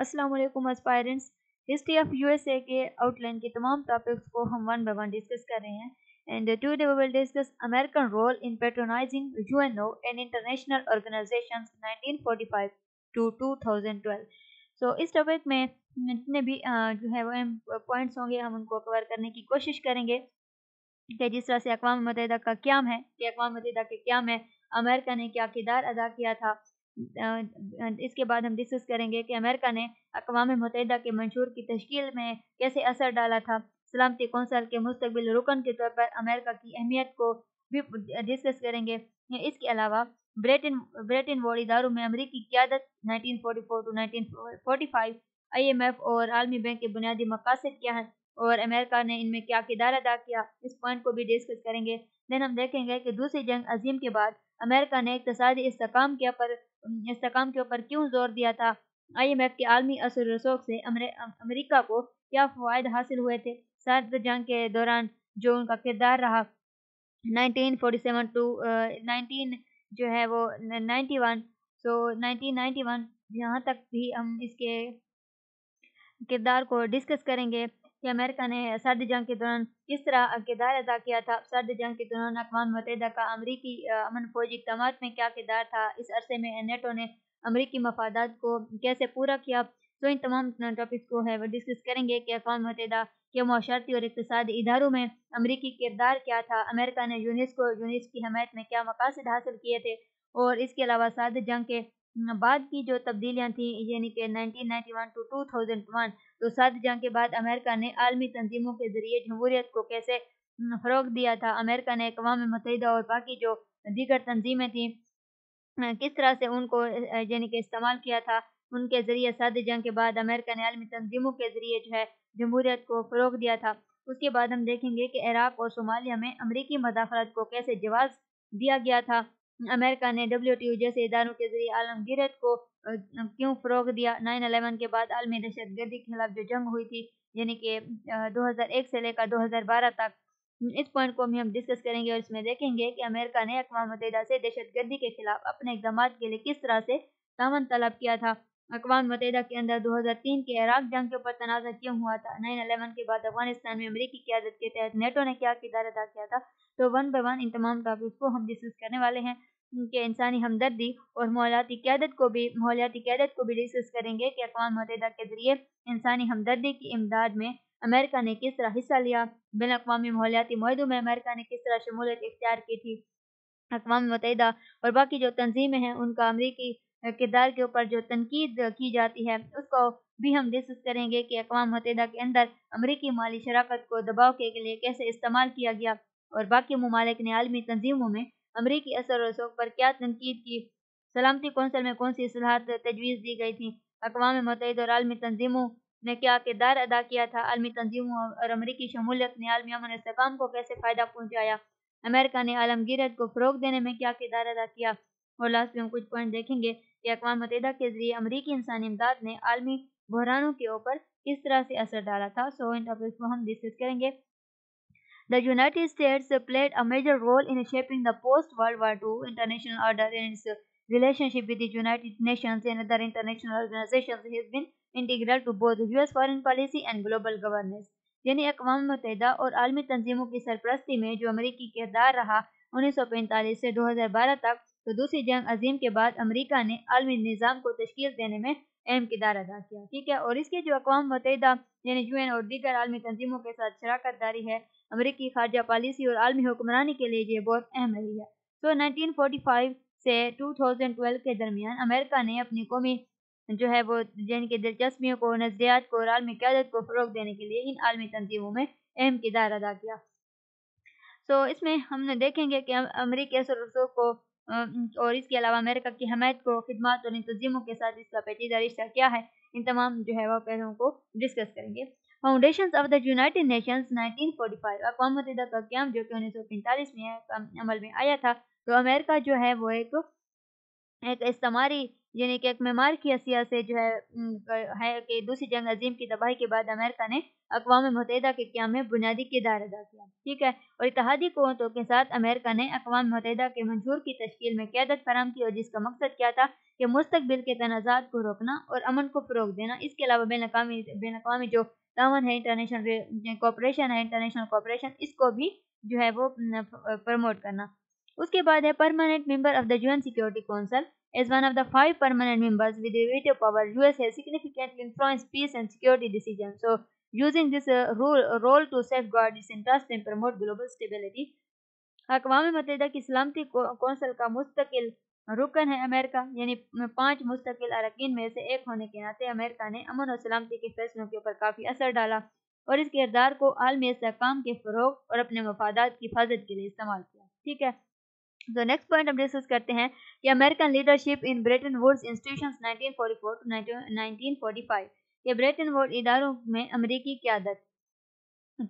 अस्सलाम वालेकुम aspirants, history of USA के आउटलाइन के तमाम टॉपिक्स को हम वन बाय वन डिस्कस कर रहे हैं and today we will discuss American role in patronising UNO and international organisations 1945 to 2012। So इस टॉपिक में जितने भी जो है वो पॉइंट्स होंगे हम उनको कवर करने की कोशिश करेंगे कि जिस तरह से अक़वाम मुत्तहिदा का क़याम है कि अक़वाम मुत्तहिदा के क़याम में अमेरिका ने क्या किरदार अदा किया था। इसके बाद हम डिस्कस करेंगे कि अमेरिका ने अक़वाम मुत्तहिदा के मंशूर की तश्कील में कैसे असर डाला था। सलामती कौंसिल के मुस्तक़बिल रुकन के तौर पर अमेरिका की अहमियत को भी डिस्कस करेंगे। इसके अलावा ब्रिटेन वुड इदारों में अमरीकी क़यादत 1944 टू 1945, IMF और आलमी बैंक के बुनियादी मकासद क्या हैं और अमेरिका ने इनमें क्या किरदार अदा किया, इस पॉइंट को भी डिस्कस करेंगे। देन हम देखेंगे कि दूसरी जंग अजीम के बाद अमेरिका ने इक़्तिसादी इस्तेहकाम के ऊपर क्यों जोर दिया था, IMF के आलमी असर रसूख से अमेरिका को क्या फ़वाद हासिल हुए थे, सर्द जंग के दौरान जो उनका किरदार रहा 1947 टू 1991, यहाँ तक भी हम इसके किरदार को डिस्कस करेंगे कि अमेरिका ने सर्द जंग के दौरान किस तरह किरदार अदा किया था। सर्द जंग के दौरान अक़वाम मुत्तहिदा का अमरीकी अमन फौजी इक़दामात में क्या किरदार था, इस अरसे में नेटो ने अमरीकी मफादात को कैसे पूरा किया। तो इन तमाम टॉपिक्स को है वो डिस्कस करेंगे कि अक़वाम मुत्तहिदा के मुआशरती और इक़्तिसादी इदारों में अमरीकी किरदार क्या था, अमेरिका ने यूनिस्को की हमायत में क्या मकासद हासिल किए थे। और इसके अलावा सर्द जंग के बाद की जो तब्दीलियाँ थीं यानी कि 1991 टू 2001, तो सर्द जंग के बाद अमेरिका ने आलमी तंजीमों के ज़रिए जमहूरियत को कैसे फ़रोग दिया था, अमेरिका ने अक़वाम मुत्तहिदा और बाकी जो दीगर तंजीमें थीं किस तरह से उनको यानी कि इस्तेमाल किया था। उनके ज़रिए सर्द जंग के बाद अमेरिका ने आलमी तंजीमों के ज़रिए जो है जमहूरियत को फ़रोग दिया था। उसके बाद हम देखेंगे कि इराक़ और सोमालिया में अमरीकी मदाखलत को कैसे जवाज़ दिया गया था, अमेरिका ने WHO जैसे इदारों के जरिए आलम गिरत को क्यों फ़रोग दिया। 9/11 के बाद आलमी दहशतगर्दी के खिलाफ जो जंग हुई थी यानी कि 2001 से लेकर 2012 तक, इस पॉइंट को भी हम डिस्कस करेंगे और इसमें देखेंगे कि अमेरिका ने अक़वाम मुत्तहिदा से दहशतगर्दी के खिलाफ अपने इक़दाम के लिए किस तरह से तामन तलब किया था। अक़वाम मुत्तहिदा के अंदर 2003 के इराक़ जंग के ऊपर तनाज़ा क्यों हुआ था। 9/11 के बाद अफगानिस्तान में अमरीकी क़यादत के तहत नेटो ने क्या किरदार अदा किया था। तो वन बाई वन इन तमाम टॉपिक्स को हम डिस्कस करने वाले हैं कि इंसानी हमदर्दी और माहौलियाती क़यादत को भी डिस्कस करेंगे कि अक़वाम मुत्तहिदा के ज़रिए इंसानी हमदर्दी की इमदाद में अमेरिका ने किस तरह हिस्सा लिया, बिन अक़वामी माहौलियाती मुआहिदों में अमेरिका ने किस तरह शमूलियत इख्तियार की थी, अक़वाम मुत्तहिदा और बाकी जो तंजीमें हैं उनका अमरीकी किरदार के ऊपर जो तनकीद की जाती है उसको भी हम डिस्कस करेंगे कि अक़वाम मुत्तहिदा के अंदर अमरीकी माली शराकत को दबाव के लिए कैसे इस्तेमाल किया गया और बाकी ममालिक ने आलमी तंजीमों में अमरीकी असर रसूख पर क्या तनकीद की, सलामती कौंसिल में कौन सी इस्लाहात तजवीज़ दी गई थी, अक़वाम मुत्तहिदा और आलमी तंजीमों ने क्या किरदार अदा किया था, आलमी तंजीमों और अमरीकी शमूलियत ने आलमी अमन इस्तेहकाम को कैसे फ़ायदा पहुँचाया, अमेरिका ने आलमगीरत को फ़रोग देने में क्या किरदार अदा किया। और लास्ट में हम कुछ पॉइंट देखेंगे कि अक़वाम मुत्तहिदा के ज़रिए अमरीकी इंसानी इमदाद ने आलमी बहरानों के ऊपर किस तरह से असर डाला था। सो इन टॉपिक्स को हम डिस्कस करेंगे। The United States played a major role in shaping the post-World War II international order, and its relationship with the United Nations and other international organizations has been integral to both U.S. foreign policy and global governance. यानी अक़वाम मुत्तहिदा और आलमी तंजीमों की सरपरस्ती में जो अमरीकी किरदार रहा 1945 से 2012 तक, तो दूसरी जंग अजीम के बाद अमरीका ने आलमी निज़ाम को तश्कील देने में अहम किरदार अदा किया। ठीक है, और इसके जो अक़वाम मुत्तहिदा यानी UN और दीगर आलमी तंजीमों के साथ शराकत दारी है अमरीकी खारजा पॉलिसी और आलमी हुक्मरानी के लिए ये बहुत अहम रही है। तो 1945 से 2012 के दरमियान अमेरिका ने अपनी कौमी जो है वो जिनके दिलचस्पियों को, नज़रियात को और आलमी क़यादत को फ़रोग देने के लिए इन आलमी तंजीमों में अहम किरदार अदा किया। तो इसमें हमने देखेंगे कि अमरीकी असर रसूख को और इसके अलावा अमेरिका की हमायत को, खिदमत और इन तंजीमों के साथ इसका पेचीदा रिश्ता क्या है, इन तमाम जो है वह पहलुओं को डिस्कस करेंगे। Foundations of the United Nations 1945, अक़वाम मुत्तहिदा का क़याम जो कि 1945 में अमल में आया था, तो अमेरिका जो है वो एक एक इस्तेमारी यानी कि एक मेमार की हसिया से जो है कि दूसरी जंग अजीम की तबाही के बाद अमेरिका ने अक़वाम मुत्तहिदा के क़याम में बुनियादी किरदार अदा किया। ठीक है, और इत्तेहादी क़ुव्वतों के साथ अमेरिका ने अक़वाम मुत्तहिदा के मंजूर की तश्कील में क़यादत फराहम की और जिसका मकसद क्या था कि मुस्तक़बिल के तनाज़ात को रोकना और अमन को फ़रोग़ देना। इसके अलावा बैन अक़वामी जो तावन है, इंटरनेशनल कोऑपरेशन है, इंटरनेशनल कोऑपरेशन, इसको भी जो है वो प्रमोट करना। उसके बाद है permanent member of the UN security council as one of the 5 permanent members with veto power US has significantly influence peace and security decision so using this role to safeguard its interest and promote global stability. अक़वाम मुत्तहिदा की सलामती council का मुस्तकिल रुकन है America, यानी 5 मुस्तकिल अरकान में से एक होने के नाते अमेरिका ने अमन और सलामती के फैसलों के ऊपर काफ़ी असर डाला और इस किरदार को आलमी इस्तेहकाम के फ़रोग़ और अपने मफादात की हिफाजत के लिए इस्तेमाल किया। ठीक है, तो नेक्स्ट पॉइंट हम डिस्कस करते हैं कि American leadership in Bretton Woods institutions 1944 to 1945, ये ब्रेटन वुड इदारों में अमेरिकी क़यादत।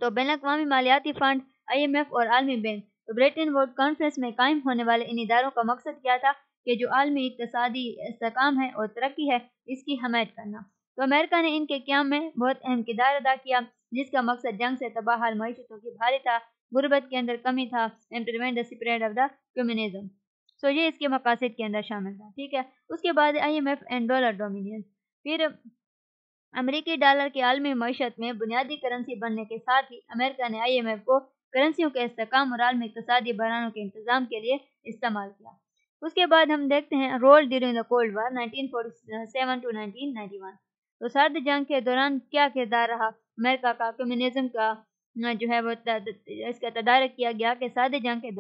तो बैन अक़वामी मालियाती फ़ंड, IMF और आलमी बैंक। तो ब्रेटन वुड कॉन्फ्रेंस में कायम होने वाले इन इदारों का मकसद क्या था कि जो आलमी इक़्तिसादी इस्तेहकाम है और तरक्की है, इसकी हमायत करना। तो अमेरिका ने इनके क़याम में बहुत अहम किरदार अदा किया जिसका मकसद जंग से तबाह हाल मईशतों की भारी था, गुरबत के अंदर कमी था, and prevent the spread of the communism. So ये इसके मकासद के अंदर शामिल था। ठीक है, उसके बाद IMF एंड डॉलर डोमिनियन। फिर अमेरिकी डॉलर के आलमी मईशत में बुनियादी करेंसी बनने के साथ ही अमेरिका ने IMF को करेंसियों के इस्तेहकाम और आलमी इक़्तिसादी बहरानों के इंतजाम के लिए इस्तेमाल किया। उसके बाद हम देखते हैं role during the cold war 1947 to 1991। तो सर्द जंग के दौरान क्या किरदार रहा अमेरिका का? कम्युनिज्म का जो है वो इसका तदारक किया गया कि सर्द जंग के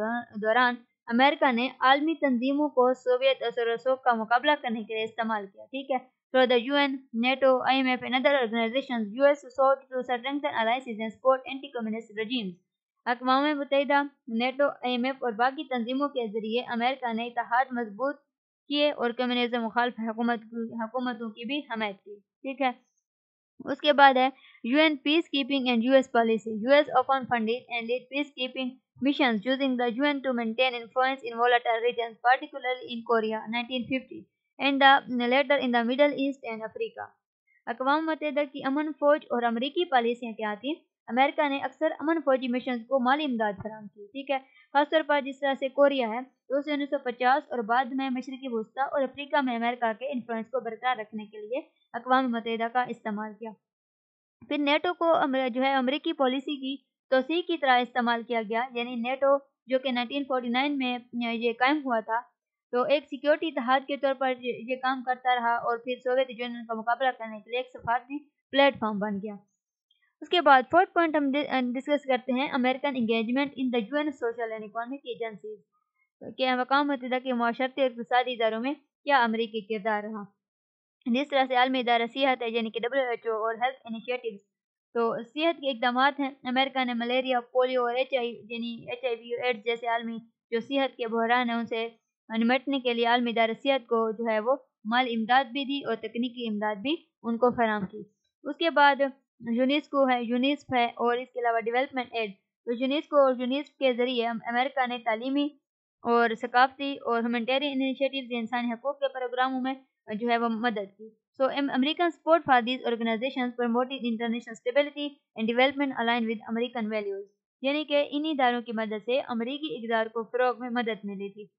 दौरान अमेरिका ने आलमी तंजीमों को सोवियत असर रसूख का मुकाबला करने के लिए इस्तेमाल किया। ठीक है, through the UN, NATO, IMF and other organisations US sought to strengthen alliances and support anti-communist regimes। अक़वाम मुत्तहिदा, NATO, IMF और बाकी तंजीमों के जरिए अमेरिका ने इत्तेहाद मजबूत किए और कम्युनिज्म मुखालिफ हुकूमतों की भी हमायत की। ठीक है, उसके बाद है UN peace keeping and US policy. US often funded and lead peacekeeping missions using the UN to maintain influence in volatile regions, particularly in Korea 1950 and the later in the Middle East and Africa। अक़वाम मुत्तहिदा की अमन फौज और अमरीकी पॉलिसियाँ क्या थी? America ने अक्सर अमन फौजी मिशन को माली इमदाद फराहम की। ठीक है, खासतौर पर जिस तरह से कोरिया है तो उसे 1950 और बाद में मशरक़ी वस्ता और अफ्रीका में अमेरिका के इन्फ्लुएंस को बरकरार रखने के लिए अक़वाम मुत्तहिदा का इस्तेमाल किया। फिर नेटो को जो है अमरीकी पॉलिसी की तोसी की तरह इस्तेमाल किया गया, यानी नेटो जो कि 1949 में ये कायम हुआ था, तो एक सिक्योरिटी इत्तेहाद के तौर पर ये काम करता रहा और फिर सोवियत यूनियन का मुकाबला करने के लिए एक सफारती प्लेटफॉर्म बन गया। उसके बाद फोर्थ पॉइंट हम डिस्कस करते हैं American engagement in the UN social and economic agencies के अक़वाम मुत्तहिदा के माशरती और इक़्तिसादी इदारों में क्या अमरीकी किरदार रहा। जिस तरह से आलमी इदारा सेहत है यानी कि WHO और हेल्थ इनिशिएटिव्स, तो सेहत के इकदाम हैं। अमेरिका ने मलेरिया, पोलियो और HIV/AIDS जैसे आलमी जो सेहत के बहरान हैं उनसे निमटने के लिए आलमी इदारा सेहत को जो है वो माल इमदाद भी दी और तकनीकी इमदाद भी उनको फराहम की। उसके बाद यूनेस्को है, यूनिस्फ है और इसके अलावा डेवलपमेंट एड। तो यूनेस्को और यूनिस्फ के ज़रिए अमेरिका ने तालीमी और सकाफ़ती और ह्यूमैनिटेरियन इनिशिएटिव्स, इंसानी हकूक़ के प्रोग्रामों में जो है वो मदद की। So American support for these organisation promoting international stability and development align with American values, यानी कि इन इदारों की मदद से अमेरिकी इकदार को फ़रोग़ में मदद मिली थी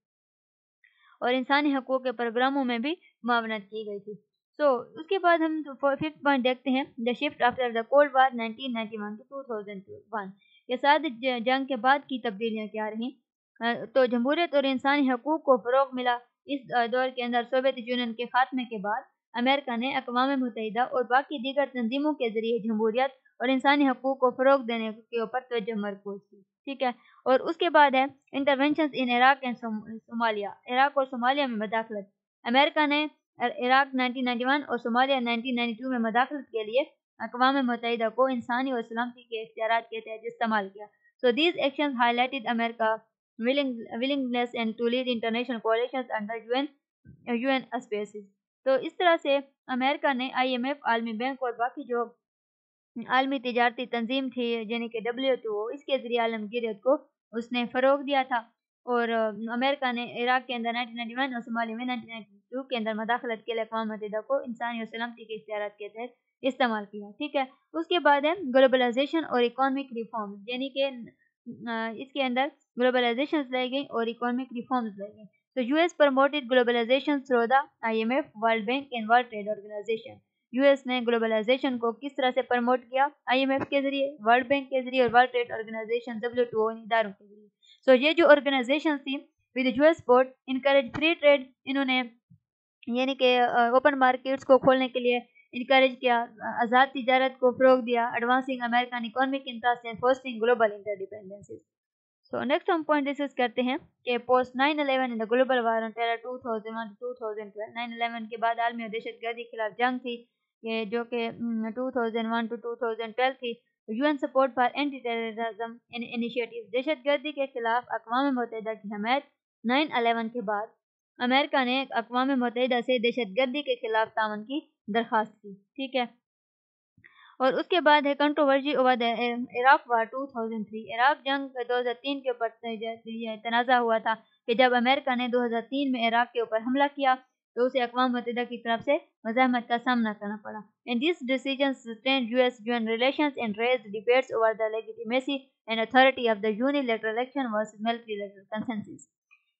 और इंसानी हकूक़ के प्रोग्रामों में भी मुआवनत की गई थी। सो उसके बाद हम फिफ्थ पॉइंट देखते हैं the shift after the cold war 1991 to 2001। ये सर्द जंग के बाद की तब्दीलियाँ क्या रहीं? तो जमहूरियत और इंसानी हकूक़ को फ़रोग़ मिला। इस दौर के अंदर सोवियत यूनियन के खात्मे के बाद अमेरिका ने अक़वाम मुत्तहिदा और बाकी दीगर तंजीमों के ज़रिए जमहूरियत और इंसानी हकूक़ को फ़रोग़ देने के ऊपर तवज्जो मरकूज़ की। ठीक है, और उसके बाद है intervention in Iraq and Somalia. Iraq और सोमालिया में मदाखलत, अमेरिका ने इराक 1991 और सोमालिया 1992 में मदाखलत के लिए अक़वाम मुत्तहिदा को इंसानी और सलामती के इख्तियारात के तहत इस्तेमाल किया। So these action highlighted America willingness and to lead international coalitions under UN auspices। तो इस तरह से अमेरिका ने IMF, आलमी बैंक और बाकी जो आलमी तजारती तंजीम थी यानी कि WHO, इसके ज़रिए आलमगीरियत को उसने फ़रोग़ दिया था। और अमेरिका ने इराक के अंदर 1991 और सोमालिया में 1992 के अंदर मदाखलत के लिए अक़वाम मुत्तहिदा को इंसानी और सलामती के इख्तियारात के तहत इस्तेमाल किया। ठीक है, उसके बाद है ग्लोबलाइजेशन और इकोनॉमिक रिफॉर्म, यानी कि इसके अंदर ग्लोबलाइजेशन लाई गई और इकोनॉमिक रिफॉर्म्स लाई गई। तो US promoted globalisation through the IMF, world bank and world trade organisation. US ने ग्लोबलाइजेशन को किस तरह से प्रमोट किया? आईएमएफ के जरिए, वर्ल्ड बैंक के जरिए और वर्ल्ड ट्रेड ऑर्गेनाइजेशन WHO इन इदारों के जरिए। सो ये जो ऑर्गेनाइजेशन थी with US board encourage free trade, इन्होंने यानी कि ओपन मार्केट्स को खोलने के लिए इनकरेज किया, आज़ाद तिजारत को फ़रोग दिया, advancing American economic interest and fostering global interdependencies. So next हम पॉइंट डिस्कस करते हैं कि post 9/11 in the global war on terror 2001 to 2012। 9/11 के बाद आलमी दहशतगर्दी के खिलाफ जंग थी ये, जो कि 2001 टू 2012 थी। UN support for anti terrorism in initiative, दहशतगर्दी के खिलाफ अक़वाम मुत्तहिदा की हमायत। 9/11 के बाद अमेरिका ने अक़वाम मुत्तहिदा से दहशतगर्दी के खिलाफ तावन की दरख्वास्त की। ठीक है, और उसके बाद है controversy over the Iraq war 2003। Iraq जंग 2003 के ऊपर तनाज़ा हुआ था कि जब अमेरिका ने 2003 में इराक के ऊपर हमला किया तो उसे अक़वाम मुत्तहिदा की तरफ से मज़ाहमत का सामना करना पड़ा। And this decision strained US UN relations and raised debates over the legitimacy and authority of the unilateral action versus multilateral consensus.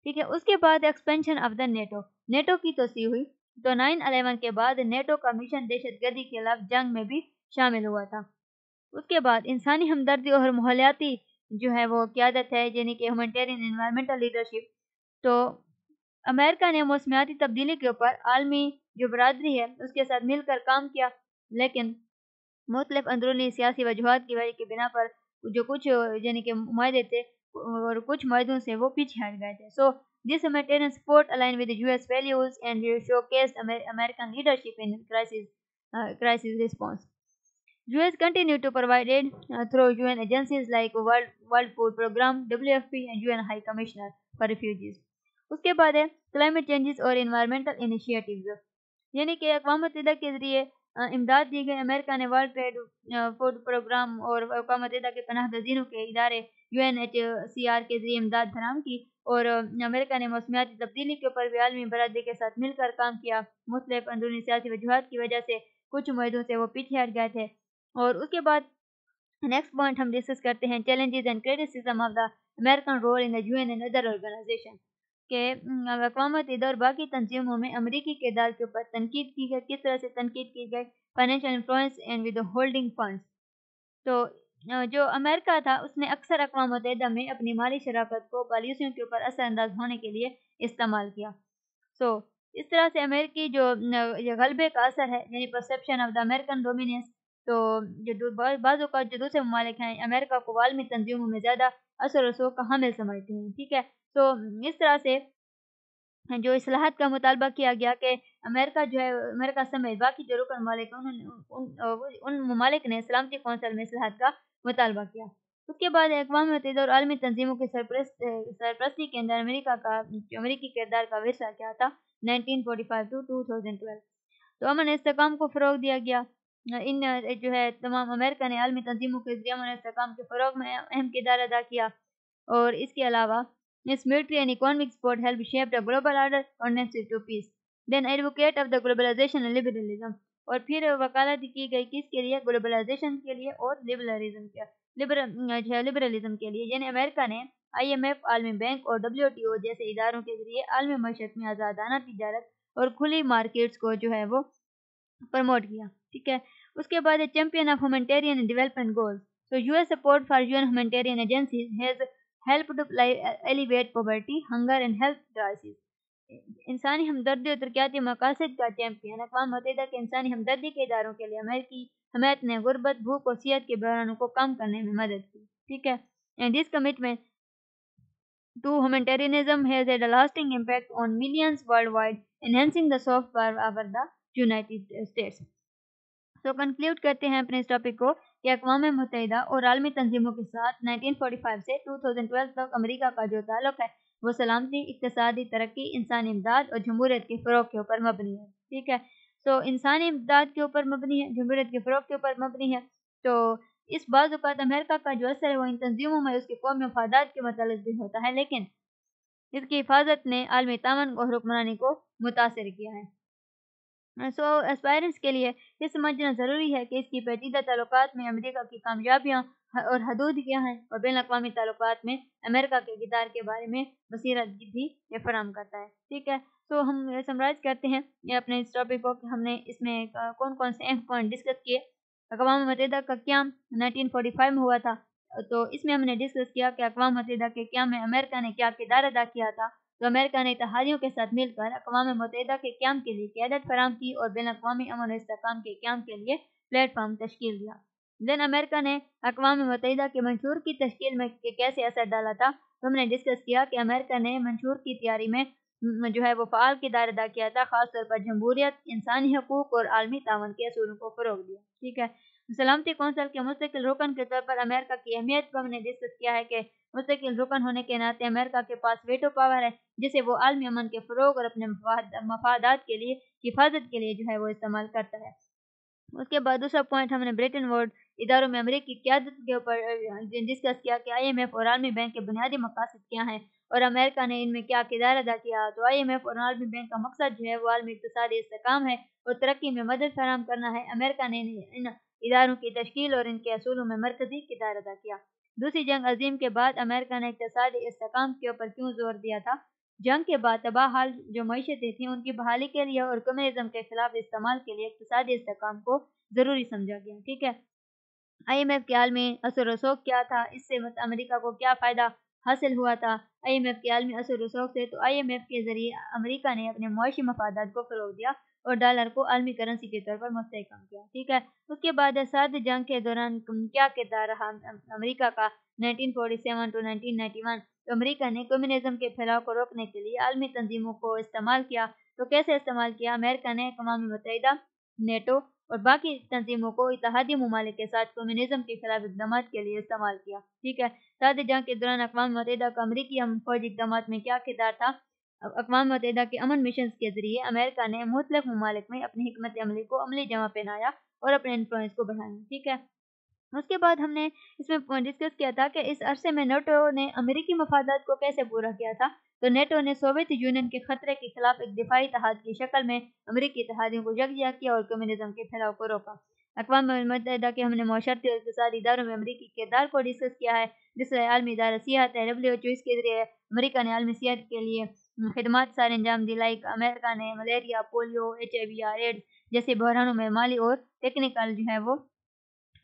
ठीक है, उसके बाद expansion of the NATO, NATO की तोसी हुई। तो 9/11 के बाद नेटो का मिशन दहशतगर्दी के खिलाफ जंग में भी शामिल हुआ था। उसके बाद इंसानी हमदर्दी और माहौलियाती जो है वो क़यादत है, यानी कि ह्यूमैनिटेरियन एनवायरमेंटल लीडरशिप। तो अमेरिका ने मौसमियाती तब्दीली के ऊपर आलमी जो बरदरी है उसके साथ मिलकर काम किया, लेकिन मुख्तलिफ अंदरूनी सियासी वजूहत की वजह के बिना पर जो कुछ यानी कि माहे थे और कुछ मर्दों से वो पीछे हट गए थे। So this humanitarian support aligned with the US values and showcased American leadership in crisis response. US continued to provide aid through UN agencies like World Food Program, WFP and UN High Commissioner for Refugees. उसके बाद है climate changes और environmental initiatives, यानी कि अक़वाम मुत्तहिदा के जरिए इमदाद दी गई। अमेरिका ने वर्ल्ड ट्रेड फूड प्रोग्राम और अक़वाम मुत्तहिदा के पनाह गज़ीनों के इदारे UNHCR के जरिए इमदाद फराहम की। और अमेरिका ने मौसमियाती तब्दीली के ऊपर भी आलमी बरादरी के साथ मिलकर काम किया, मुख्तलिफ अंदरूनी सियासी वजूहत की वजह से कुछ उम्मीदों से वो पीछे हट गए थे। और उसके बाद नेक्स्ट पॉइंट हम डिस्कस करते हैं challenges and criticism of the American role in the UN and other organisation के। अक़वाम मुत्तहिदा और बाकी तंजीमों में अमरीकी किरदार के ऊपर तनकीद की गई, किस तरह से तनकीद की गई, financial influence and withholding funds. तो जो अमेरिका था उसने अक्सर अक़वाम मुत्तहिदा में अपनी माली शराकत को पॉलिसियों के ऊपर असरअंदाज होने के लिए इस्तेमाल किया। सो इस तरह से अमेरिकी जो गलबे का असर है, यानी perception of the American dominance. तो जो बाज़ों का जो दूसरे ममालिक हैं अमेरिका को आलमी तंजीमों में ज़्यादा असर रसूख का हामिल समझते हैं। ठीक है, तो इस तरह से जो इस्लाहत का मुतालबा किया गया कि अमेरिका जो है, अमेरिका समेत बाकी जो रुकन ममालिक उन ममालिक ने सलामती कौंसिल में इस्लाहत का मुतालबा किया। उसके बाद अक़वाम मुत्तहिदा और आलमी तंजीमों की सरपरस्ती के अंदर अमेरिकी किरदार का विरसा क्या था? 1945 टू 2012। तो अमन इस्तेकाम को फ़रोग दिया गया। इन जो है तमाम अमेरिका ने आलमी तंजीमों के जरिए अमन इस्तेकाम के फ़रोग में अहम किरदार अदा किया। और इसके अलावा इस military and economic support help shape the global order conducive to peace, then advocate of the globalisation and liberalism. और फिर वकालत की गई किसके लिए? ग्लोबलाइजेशन के लिए और लिबरलिज्म के लिए। यानी अमेरिका ने IMF, आलमी बैंक और WTO जैसे इदारों के जरिए आलमी मशरक़ में आज़ादाना तिजारत और खुली मार्केट्स को जो है वो प्रमोट किया। ठीक है, उसके बाद champion of humanitarian and development goals. So US support for UN humanitarian agencies has help to elevate poverty, hunger and health crisis. इंसानी हमदर्दी और तरक्याती मकासद का चैम्पियन अक़वाम मुत्तहिदा के इंसानी हमदर्दी के इदारों के लिए अमेरिकी हमायत ने गुरबत, भूख और सेहत के बहरानों को कम करने में मदद की। ठीक है, and this commitment to humanitarianism has had a lasting impact on millions world wide, enhancing the soft power of the United States. तो कंक्लूड करते हैं अपने इस टॉपिक को कि अक़वाम मुत्तहिदा और आलमी तंजीमों के साथ 1945 से 2012 तक अमेरिका का जो ताल्लुक़ है वो सलामती, इक़्तिसादी तरक्की, इंसानी इमदाद और जमहूरियत के फ़रोग़ के ऊपर मबनी है। ठीक है, तो इंसानी इमदाद के ऊपर मबनी है, जमहूरियत के फ़रोग़ के ऊपर मबनी है। तो इस बाज़ अमेरिका का जो असर है वो इन तंजीमों में उसके कौमी मफादात के मतलब भी होता है, लेकिन जिसकी हिफाजत ने आलमी तमन और हुक्मरानी को मुतासर किया है। सो एस्पायरेंट्स के लिए ये समझना ज़रूरी है कि इसकी पेचीदा ताल्लुकात में अमेरिका की कामयाबियाँ और हदूद क्या हैं और बैन अवी ताल्लुकात में अमेरिका के किरदार के बारे में बसीरत भी ये फराम करता है। ठीक है, तो हम ये समराइज करते हैं ये अपने इस टॉपिक को कि हमने इसमें कौन कौन से अहम पॉइंट डिस्कस किए। अक़वाम मुत्तहिदा का क़याम 1945 में हुआ था, तो इसमें हमने डिस्कस किया कि अक़वाम मुत्तहिदा के क़याम में अमेरिका ने क्या किरदार अदा किया था। तो अमेरिका ने इतिहादियों के साथ मिलकर अक़वाम मुत्तहिदा के क़याम के लिए क़यादत फराम की और बैन अवी अमन और इस्तेहकाम के क़याम के लिए प्लेटफार्म तश्कील दिया। दिन अमेरिका ने अक़वाम मुत्तहिदा के मंशूर की तश्कील में कैसे असर डाला था, तो हमने डिस्कस किया कि अमेरिका ने मंशूर की तैयारी में जो है वो फ़ाल किरदार अदा किया था, ख़ासतौर पर जमहूरियत, इंसानी हकूक़ और आलमी तावन के असूलों को फ़रोग़ दिया। ठीक है, सलामती कौंसिल के मुस्तकिल रुकन के तौर पर अमेरिका की अहमियत को हमने डिस्कस किया है कि मुस्तकिल रुकन होने के नाते अमेरिका के पास वेटो पावर है जिसे वो आलमी अमन के फ़रोग़ और अपने मफादात के लिए हिफाजत के लिए जो है वो इस्तेमाल करता है। उसके बाद दूसरा पॉइंट हमने ब्रिटेन वुड इदारों में अमेरिकी क़यादत के ऊपर डिस्कस किया कि IMF और आलमी बैंक के बुनियादी मकासद क्या हैं और अमेरिका ने इनमें क्या किरदार अदा किया। तो IMF और आलमी बैंक का मकसद जो है वो आलमी इक़्तिसादी इस्तेहकाम है और तरक्की में मदद फराहम करना है। अमेरिका ने इन इदारों की तश्कील और इनके असूलों में मरकज़ी किरदार अदा किया। दूसरी जंग अज़ीम के बाद अमेरिका ने इक़्तिसादी इस्तेहकाम के ऊपर क्यों जोर दिया था। जंग के बाद तबाह हाल जो मईशतें थीं उनकी बहाली के लिए और कम्युनिज्म के खिलाफ इस्तेमाल के लिए इक़्तिसादी इस्तेहकाम को ज़रूरी समझा गया। ठीक है, IMF के हाल में असर रसूख क्या था, इससे अमेरिका को क्या फ़ायदा हासिल हुआ था। IMF के हाल में असर रसूख से तो IMF के ज़रिए अमेरिका ने अपने मुआशी मफादात को फ़रोग़ दिया और डॉलर को आलमी करेंसी के तौर पर मुस्तहकम किया। ठीक है, उसके बाद सर्द जंग के दौरान क्या किरदार रहा अमेरिका का 1947 टू 1991। तो अमेरिका ने कम्युनिज्म के फैलाव को रोकने के लिए आलमी तंजीमों को इस्तेमाल किया। तो कैसे इस्तेमाल किया, अमेरिका ने अक़वाम मुत्तहिदा, NATO और बाकी तंजीमों को इत्तेहादी ममालिक के साथ कम्युनिज्म के खिलाफ इकदाम के लिए इस्तेमाल किया। ठीक है, सर्द जंग के दौरान अक़वाम मुत्तहिदा का अमरीकी फौजी इकदाम में क्या किरदार था। अक़वाम मुत्तहिदा के अमन मिशन के ज़रिए अमेरिका ने मुतलक ममालिक में अपनी हिकमत अमली को अमली जमा पहनाया और अपने इन्फ्लुएंस को बढ़ाया। ठीक है, उसके बाद हमने इसमें डिस्कस किया था कि इस अरसे में NATO ने अमेरिकी मफादात को कैसे पूरा किया था। तो NATO ने सोवियत यूनियन के खतरे के खिलाफ एक दिफाई इत्तेहाद की शक्ल में अमेरिकी इत्तेहादियों को यकजा किया और कम्युनिज्म के फैलाव को रोका। अक़वाम मुत्तहिदा के हमने मआशरती और इक़्तिसादी इदारों में अमेरिकी किरदार को डिस्कस किया है। दूसरा आलमी इदारा सियाहत है WHO, इसके ज़रिए अमेरिका ने आलमी सियाहत के लिए खिदमत सारे अंजाम दिलाई। अमेरिका ने मलेरिया, पोलियो, HIV और एड्स जैसे बहरानों में माली और टेक्निकल जो है वो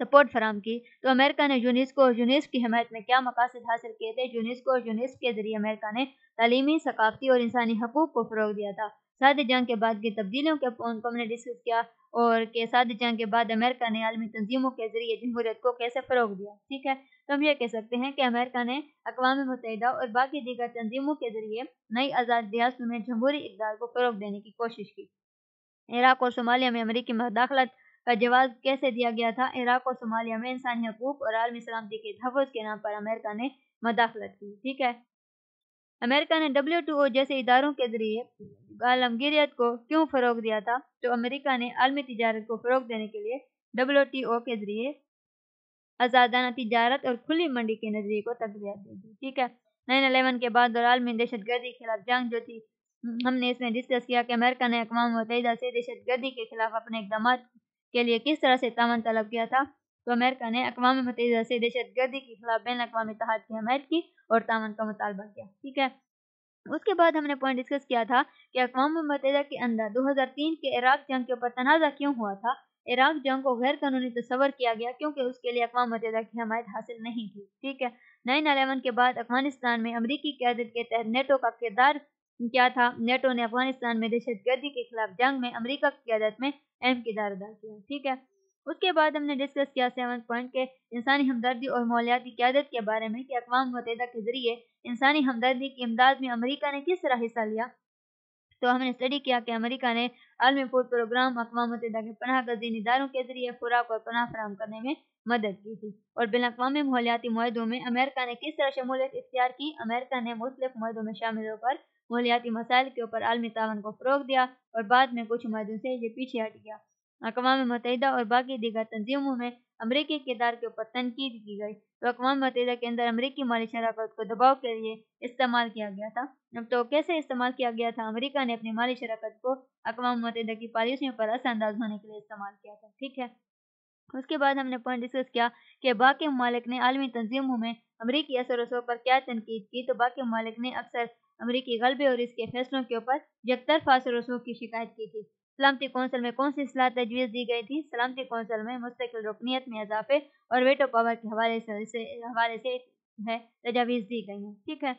सपोर्ट फराम की। तो अमेरिका ने यूनेस्को और यूनेस्को की हमायत में क्या मकासद हासिल किए थे। यूनेस्को और यूनेस्को के ज़रिए अमेरिका ने तालीमी, सकाफ़ती और इंसानी हकूक़ को फ़रोग़ दिया था। सर्द जंग के बाद की तब्दीलियों के उनको हमने डिस्कस किया और के सर्द जंग के बाद अमेरिका ने आलमी तंजीमों के ज़रिए जमहूरियत को कैसे फ़रोग़ दिया। ठीक है, तो हम ये कह सकते हैं कि अमेरिका ने अक़वाम मुत्तहिदा और बाकी दीगर तंजीमों के ज़रिए नई आज़ाद रियासतों में जमहूरी इक़्तिदार को फ़रोग़ देने की कोशिश की। इराक़ और सोमालिया में अमेरिकी मदाखलत का जवाब कैसे दिया गया था। इराक़ और सोमालिया में इंसानी हकूक़ और आलमी सलामती के तहफ़्फ़ुज़ के नाम पर अमेरिका ने मदाखलत की। ठीक है, अमेरिका ने WHO जैसे इदारों के ज़रिए आलमगीरियत को क्यों फ़रोग़ दिया था। तो अमेरिका ने आलमी तिजारत को फ़रोग़ देने के लिए WTO के ज़रिए आज़ादाना तिजारत और खुली मंडी के नज़रिए को तकवीत दी। ठीक है, 9/11 के बाद और आलमी दहशतगर्दी के खिलाफ जंग जो थी, हमने इसमें डिस्कस किया कि अमेरिका ने अक़वाम मुत्तहिदा से दहशतगर्दी के खिलाफ अपने इक़दाम के लिए किस तरह से तामन तलब किया था। तो अमेरिका ने अक़वाम मुत्तहिदा से दहशतगर्दी के खिलाफ बैन अवी इत्तेहाद की हमायत की और तामन का मुतालबा किया। ठीक है, उसके बाद हमने पॉइंट डिस्कस किया था कि अक़वाम मुत्तहिदा के अंदर 2003 के इराक़ जंग के ऊपर तनाज़ा क्यों हुआ था। इराक़ जंग को गैर कानूनी तस्वर किया गया क्योंकि उसके लिए अक़वाम मुत्तहिदा की हमायत हासिल नहीं थी। ठीक है, 9/11 के बाद अफ़गानिस्तान में अमरीकी क़यादत के तहत NATO का किरदार क्या था। NATO ने अफ़गानिस्तान में दहशतगर्दी के खिलाफ जंग में अमरीका की क़यादत में अहम किरदार अदा किया। ठीक है, उसके बाद हमने डिस्कस किया 7 पॉइंट के इंसानी हमदर्दी और मौलियाती क़यादत के बारे में कि अक़वाम मुत्तहिदा के ज़रिए इंसानी हमदर्दी की इमदाद में अमेरिका ने किस तरह हिस्सा लिया। तो हमने स्टडी किया कि अमेरिका ने आलमी फूड प्रोग्राम, अक़वाम मुत्तहिदा के पनाह गज़ीन इदारों के ज़रिए खुराक और पनाह फराहम करने में मदद की थी और बिन अक़वामी मौलियाती मुआहिदों में अमेरिका ने किस तरह शमूलियत इख्तियार की। अमेरिका ने मुख्तलिफ मुआहिदों में शामिल होकर मौलियाती मसाइल के ऊपर आलमी तावन को फ़रोग़ दिया और बाद में कुछ मुआहिदों से ये पीछे हट गया। अक़वाम मुत्तहिदा और बाकी दीगर तंजीमों में अमरीकी किरदार के ऊपर तनकीद की गई। तो अक़वाम मुत्तहिदा के अंदर अमरीकी माली शराकत को दबाव के लिए इस्तेमाल किया गया था। अब तो कैसे इस्तेमाल किया गया था? अमरीका ने अपनी माली शराकत को अक़वाम मुत्तहिदा की पॉलिसियों पर असरअंदाज होने के लिए इस्तेमाल किया था। ठीक है, उसके बाद हमने पॉइंट डिस्कस किया कि बाकी ममालिक ने आलमी तंजीमों में अमरीकी असर रसो पर क्या तनकीद की। तो बाकी ममालिक ने अक्सर अमरीकी गलबे और इसके फैसलों के ऊपर यकतरफा असर रसो की शिकायत की थी। सलामती कौंसिल में कौन सी सलाह तजवीज़ दी गई थी? सलामती कौंसिल में मुस्तकिल रुकनीत में इजाफे और वेटो पावर के हवाले से तजावीज़ दी गई हैं। ठीक है,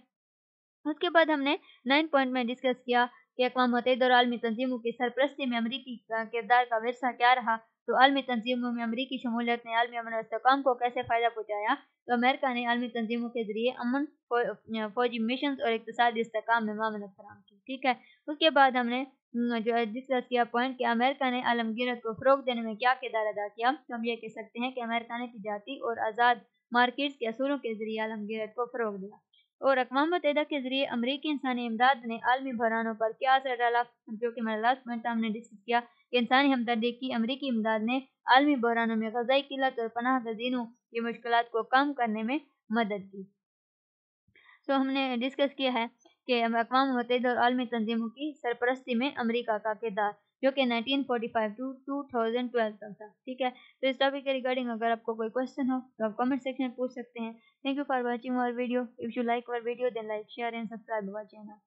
उसके बाद हमने 9 पॉइंट में डिस्कस किया कि अक़वाम मुत्तहिदा और आलमी तंजीमों की सरपरस्ती में अमरीकी किरदार का विरसा क्या रहा। तो आलमी तंजीमों में अमरीकी शमूलियत ने आलमी अमन इस्तेहकाम को कैसे फ़ायदा पहुँचाया। तो अमेरिका ने आलमी तंजीमों के जरिए अमन फौजी मिशन और इकतसादी इस्तेहकाम में मामनत फराहम की। ठीक है, उसके बाद हमने जो डिस्कस किया पॉइंट कि अमेरिका ने आलमगीरत को फ़रोग देने में क्या किरदार अदा किया। तो हम ये कह सकते हैं कि अमेरिका ने तिजारती और आज़ाद मार्केट्स के असूलों के जरिए आलमगीरत को फ़रोग दिया। और अक़वाम मुत्तहिदा के ज़रिए अमरीकी इंसानी इमदाद ने आलमी बहरानों पर क्या असर डाला, जो कि हमारा लास्ट पॉइंट था। हमने डिस्कस किया कि इंसानी हमदर्दी की अमरीकी इमदाद ने आलमी बहरानों में ग़ज़ाई किल्लत और पनाह गज़ीनों की मुश्किलात को कम करने में मदद की। तो हमने डिस्कस किया है कि अक़वाम मुत्तहिदा और आलमी तंजीमों की सरपरस्ती में अमरीका का किरदार, जो कि 1945 टू 2012 तक था। ठीक है, तो इस टॉपिक के रिगार्डिंग अगर आपको कोई क्वेश्चन हो तो आप कमेंट सेक्शन में पूछ सकते हैं। Thank you for watching our video. If you like our video then like, share and subscribe our channel.